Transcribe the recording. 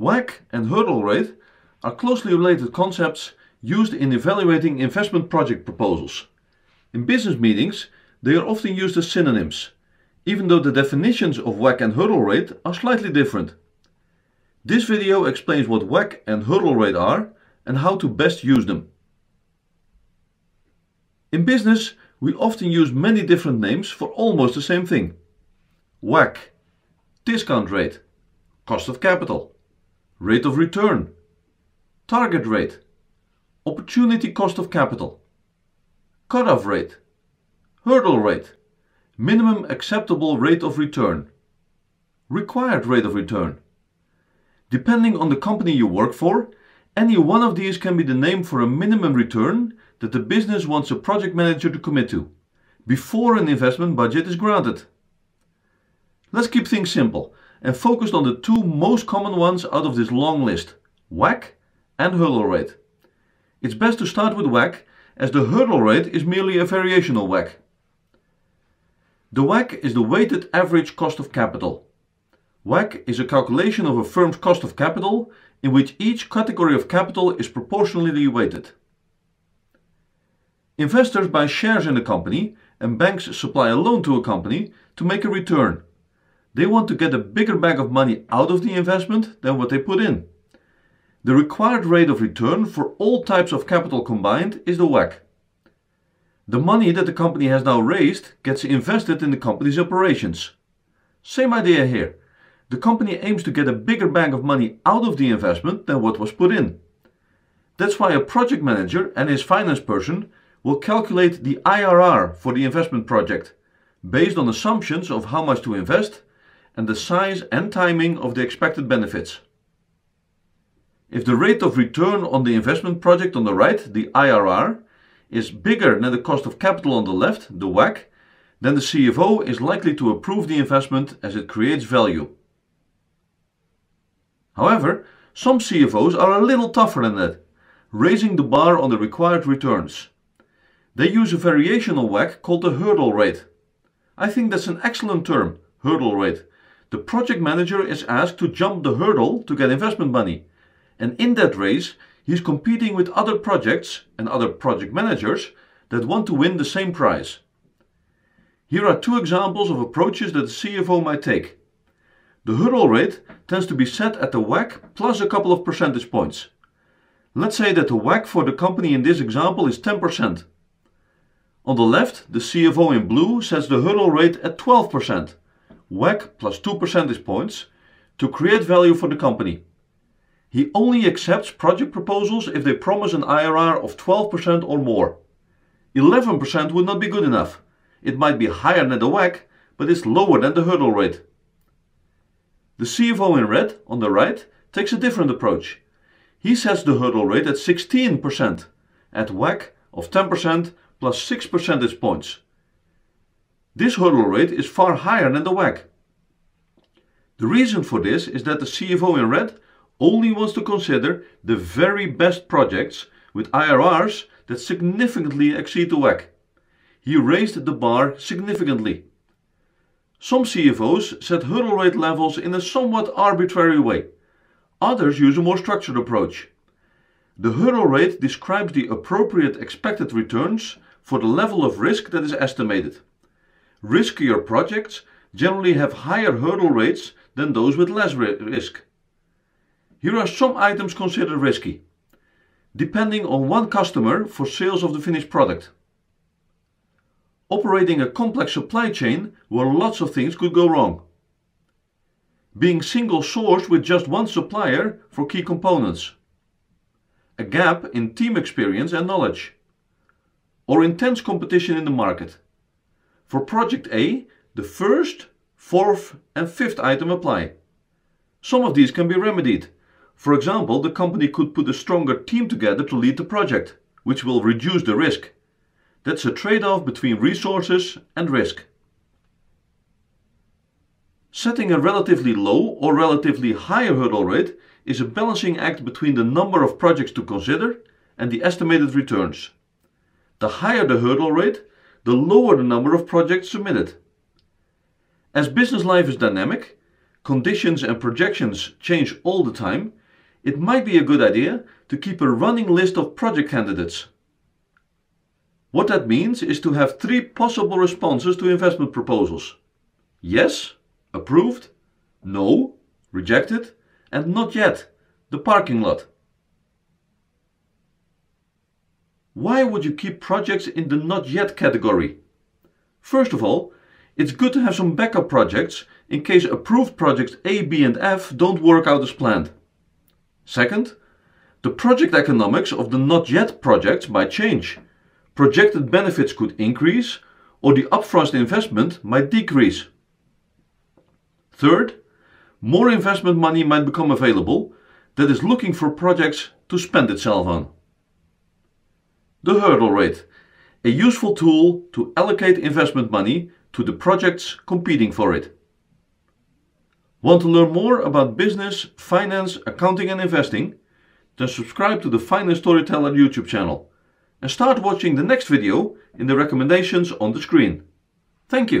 WACC and hurdle rate are closely related concepts used in evaluating investment project proposals. In business meetings, they are often used as synonyms, even though the definitions of WACC and hurdle rate are slightly different. This video explains what WACC and hurdle rate are and how to best use them. In business, we often use many different names for almost the same thing. WACC, discount rate, cost of capital, rate of return, target rate, opportunity cost of capital, cutoff rate, hurdle rate, minimum acceptable rate of return, required rate of return. Depending on the company you work for, any one of these can be the name for a minimum return that the business wants a project manager to commit to, before an investment budget is granted. Let's keep things simple and focus on the two most common ones out of this long list, WACC and hurdle rate. It's best to start with WACC, as the hurdle rate is merely a variational WACC. The WACC is the weighted average cost of capital. WACC is a calculation of a firm's cost of capital in which each category of capital is proportionally weighted. Investors buy shares in a company and banks supply a loan to a company to make a return. They want to get a bigger bag of money out of the investment than what they put in. The required rate of return for all types of capital combined is the WACC. The money that the company has now raised gets invested in the company's operations. Same idea here. The company aims to get a bigger bag of money out of the investment than what was put in. That's why a project manager and his finance person will calculate the IRR for the investment project based on assumptions of how much to invest and the size and timing of the expected benefits. If the rate of return on the investment project on the right, the IRR, is bigger than the cost of capital on the left, the WACC, then the CFO is likely to approve the investment as it creates value. However, some CFOs are a little tougher than that, raising the bar on the required returns. They use a variational WACC called the hurdle rate. I think that's an excellent term, hurdle rate. The project manager is asked to jump the hurdle to get investment money. And in that race, he's competing with other projects and other project managers that want to win the same prize. Here are two examples of approaches that the CFO might take. The hurdle rate tends to be set at the WACC plus a couple of percentage points. Let's say that the WACC for the company in this example is 10%. On the left, the CFO in blue sets the hurdle rate at 12%, WACC plus 2 percentage points, to create value for the company. He only accepts project proposals if they promise an IRR of 12% or more. 11% would not be good enough. It might be higher than the WACC, but it's lower than the hurdle rate. The CFO in red, on the right, takes a different approach. He sets the hurdle rate at 16%, at WACC of 10% plus 6 percentage points. This hurdle rate is far higher than the WACC. The reason for this is that the CFO in red only wants to consider the very best projects with IRRs that significantly exceed the WACC. He raised the bar significantly. Some CFOs set hurdle rate levels in a somewhat arbitrary way. Others use a more structured approach. The hurdle rate describes the appropriate expected returns for the level of risk that is estimated. Riskier projects generally have higher hurdle rates than those with less risk. Here are some items considered risky, depending on one customer for sales of the finished product. Operating a complex supply chain where lots of things could go wrong. Being single-sourced with just one supplier for key components. A gap in team experience and knowledge. Or intense competition in the market. For project A, the first, fourth and fifth item apply. Some of these can be remedied. For example, the company could put a stronger team together to lead the project, which will reduce the risk. That's a trade-off between resources and risk. Setting a relatively low or relatively high hurdle rate is a balancing act between the number of projects to consider and the estimated returns. The higher the hurdle rate, the lower the number of projects submitted. As business life is dynamic, conditions and projections change all the time, it might be a good idea to keep a running list of project candidates. What that means is to have 3 possible responses to investment proposals. Yes, approved; no, rejected; and not yet, the parking lot. Why would you keep projects in the not yet category? First of all, it's good to have some backup projects in case approved projects A, B, and F don't work out as planned. Second, the project economics of the not yet projects might change. Projected benefits could increase, or the upfront investment might decrease. Third, more investment money might become available that is looking for projects to spend itself on. The hurdle rate, a useful tool to allocate investment money to the projects competing for it. Want to learn more about business, finance, accounting and investing? Then subscribe to the Finance Storyteller YouTube channel and start watching the next video in the recommendations on the screen. Thank you.